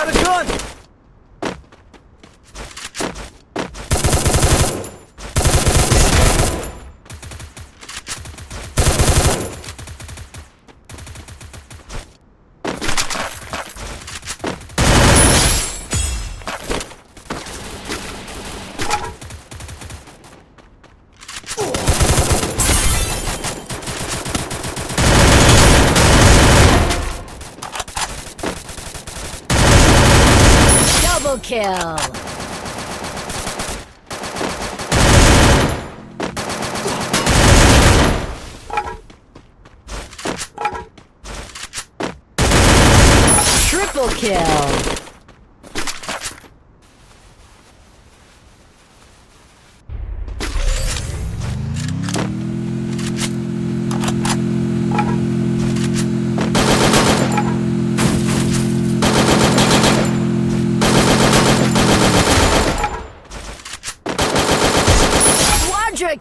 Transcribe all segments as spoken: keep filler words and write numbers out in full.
got a gun! Kill. Triple kill.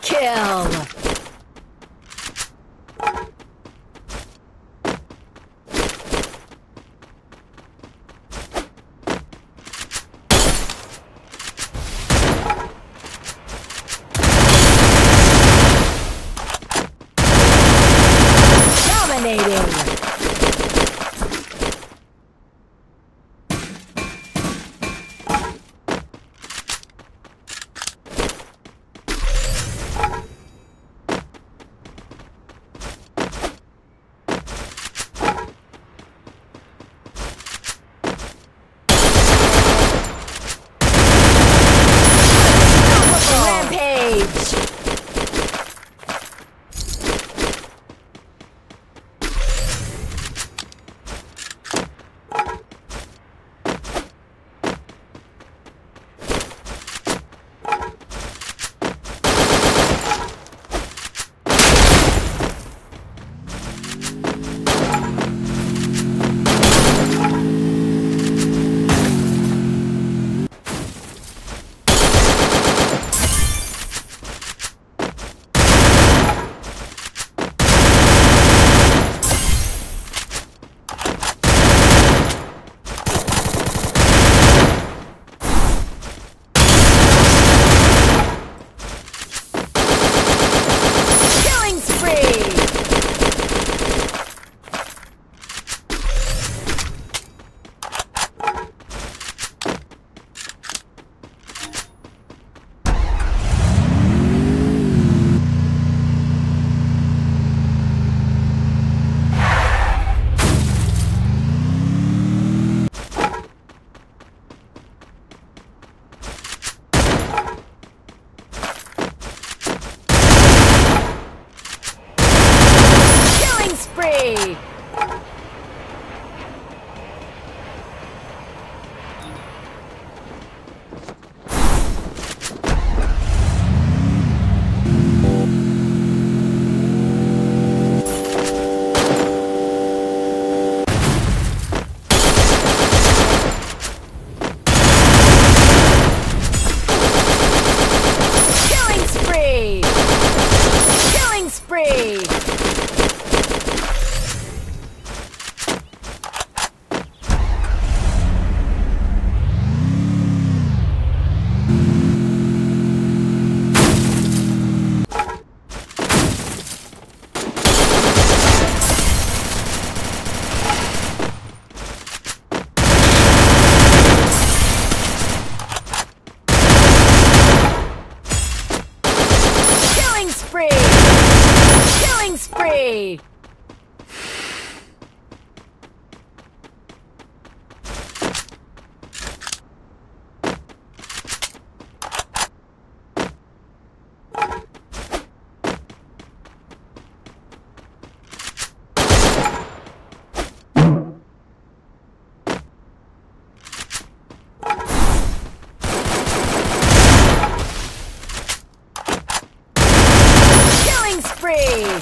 Kill! Dominating! Spree! Killing spree!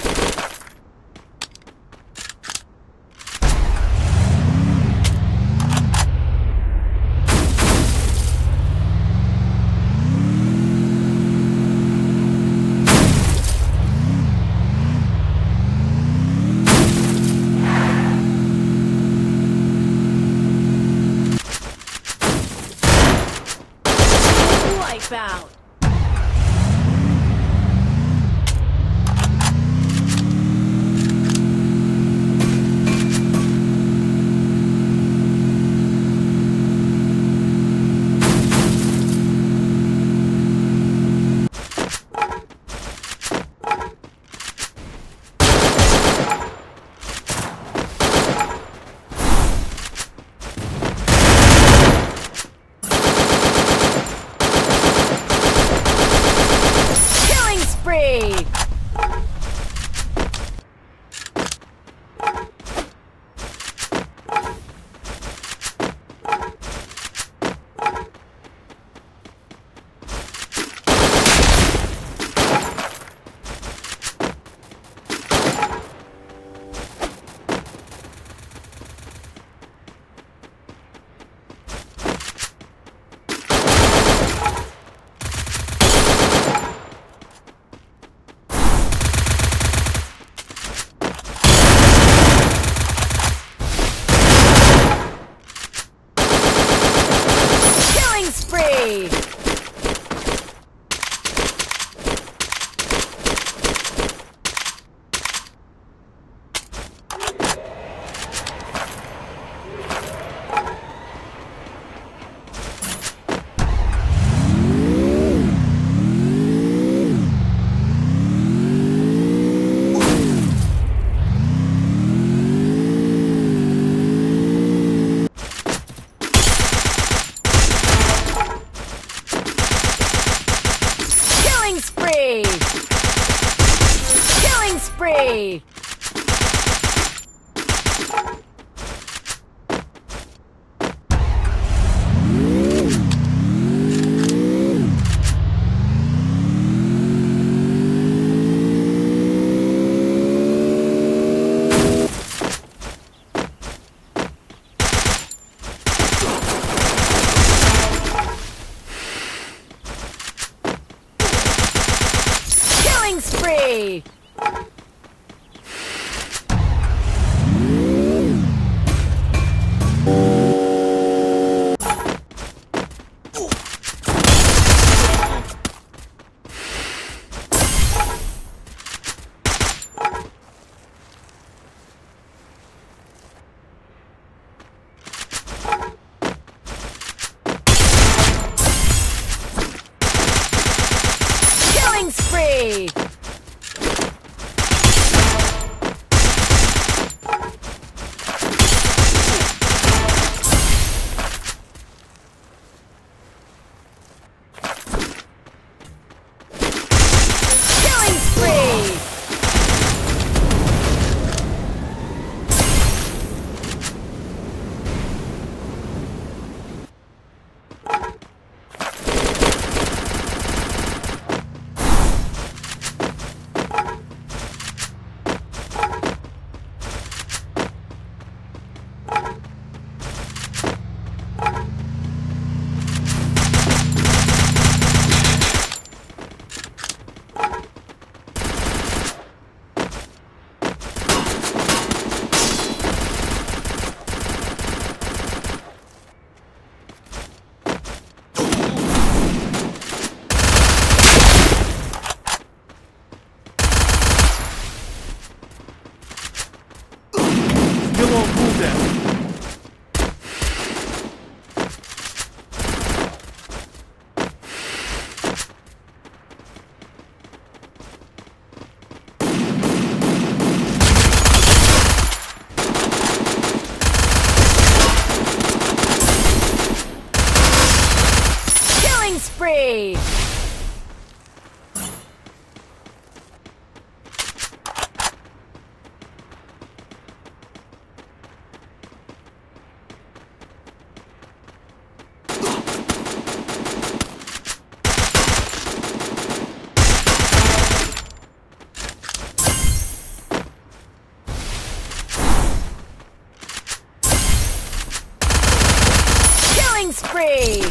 spree!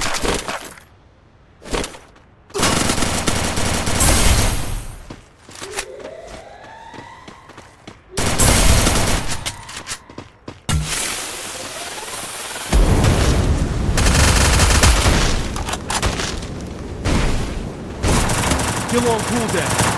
Kill on cooldown.